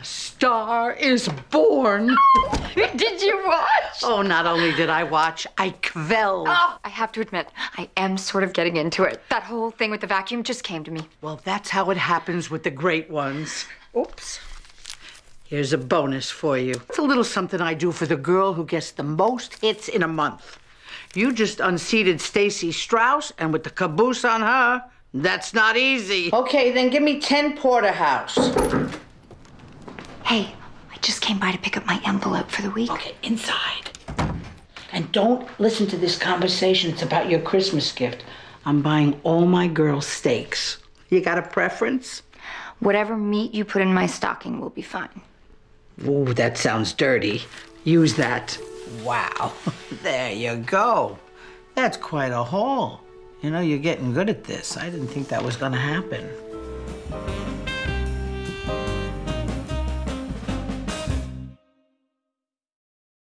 A Star Is Born. Did you watch? Oh, not only did I watch, I quelled. Oh, I have to admit, I am sort of getting into it. That whole thing with the vacuum just came to me. Well, that's how it happens with the great ones. Oops. Here's a bonus for you. It's a little something I do for the girl who gets the most hits in a month. You just unseated Stacy Strauss, and with the caboose on her, that's not easy. Okay, then give me 10 porterhouse. Hey, I just came by to pick up my envelope for the week. Okay, inside. And don't listen to this conversation. It's about your Christmas gift. I'm buying all my girls steaks. You got a preference? Whatever meat you put in my stocking will be fine. Ooh, that sounds dirty. Use that. Wow, there you go. That's quite a haul. You know, you're getting good at this. I didn't think that was gonna happen.